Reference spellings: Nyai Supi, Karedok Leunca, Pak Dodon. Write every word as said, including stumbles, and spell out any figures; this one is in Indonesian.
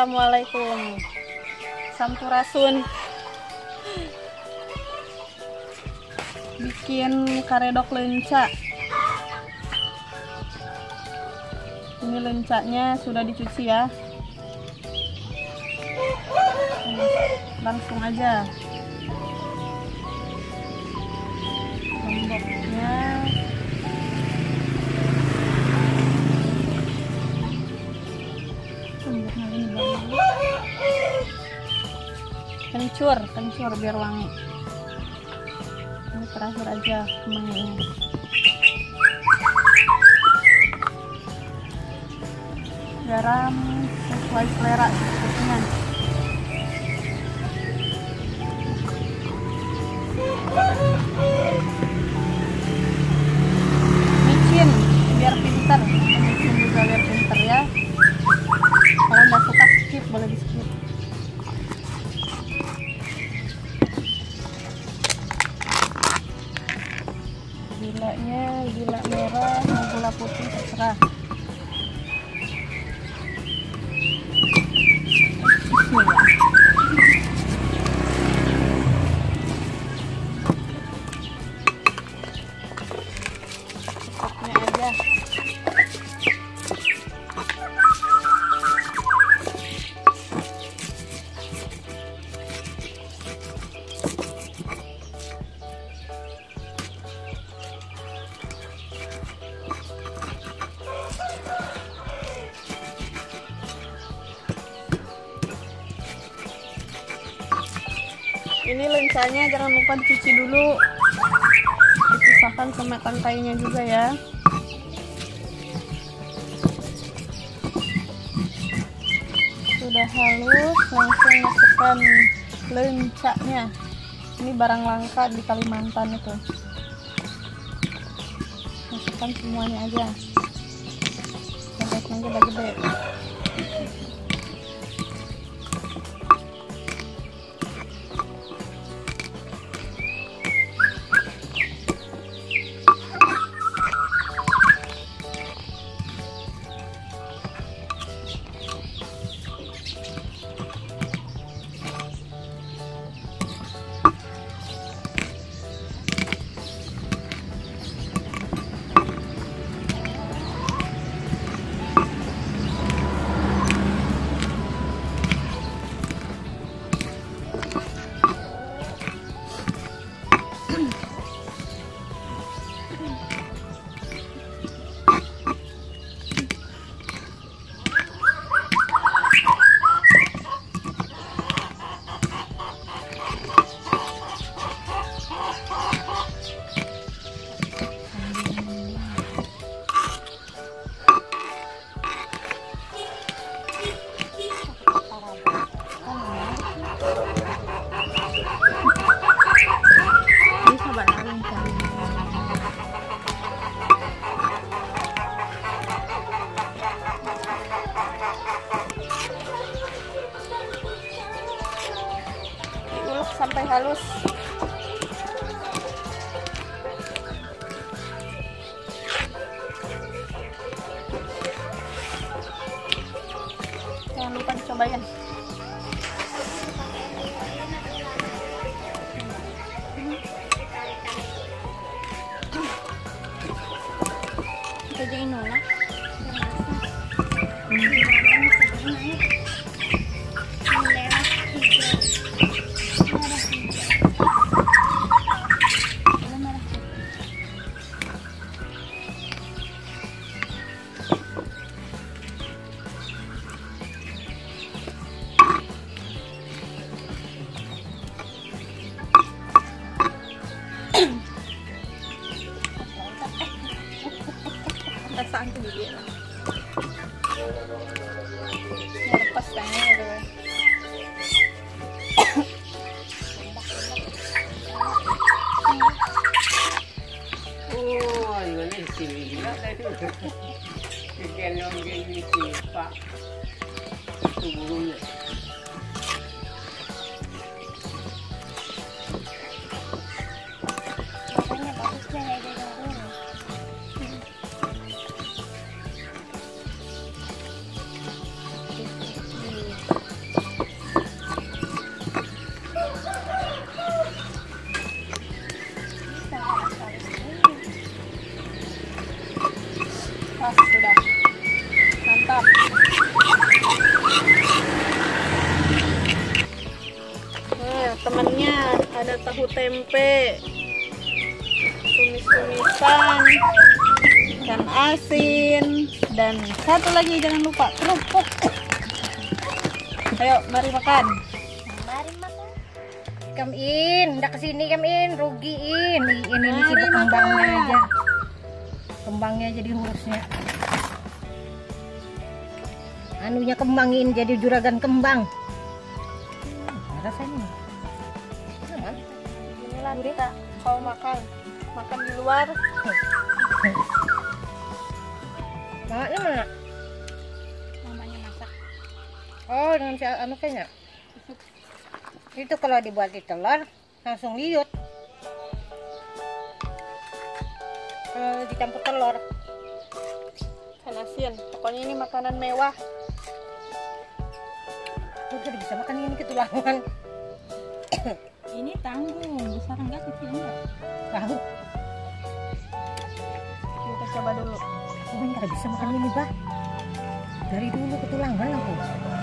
Assalamualaikum. Sampurasun. Bikin karedok leunca. Ini leuncanya sudah dicuci ya. Langsung aja. Lomboknya kencur, kencur biar wangi. Ini terakhir aja kemanginya. Garam sesuai selera sepertinya. Micin biar pinter, micin juga biar pinter ya. Kalau nggak suka skip boleh di skip. Gilanya gila merah, mau gula putih terserah. Ini leuncanya jangan lupa dicuci dulu, dipisahkan sama tangkainya juga ya. Sudah halus, langsung masukkan leuncanya. Ini barang langka di Kalimantan itu. Masukkan semuanya aja. Tempatnya gede-gede. Sampai halus. Jangan lupa dicobain. Jadi ini lah. Thank you. teman-temannya. Ada tahu tempe, tumis-tumisan, ikan asin, dan satu lagi jangan lupa kerupuk. Ayo, mari makan. Mari makan. Come in, ndak kesini come in, rugiin. Ini ini sih kembangnya aja. Kembangnya jadi hurufnya. Anunya kembangin jadi juragan kembang. Hmm, rasanya. Nah, inilah kita kalau makan, makan di luar. Mamanya mana? Mamanya masak. Oh, dengan si anaknya. Itu kalau dibuat di telur langsung liut. Kalau dicampur telur asin, pokoknya ini makanan mewah. Udah bisa makan ini ketulangan. Ini tanggung, besar enggak kecil enggak? Tahu. Kita coba dulu. Enggak bisa makan ini, bah. Dari dulu ketulangan aku.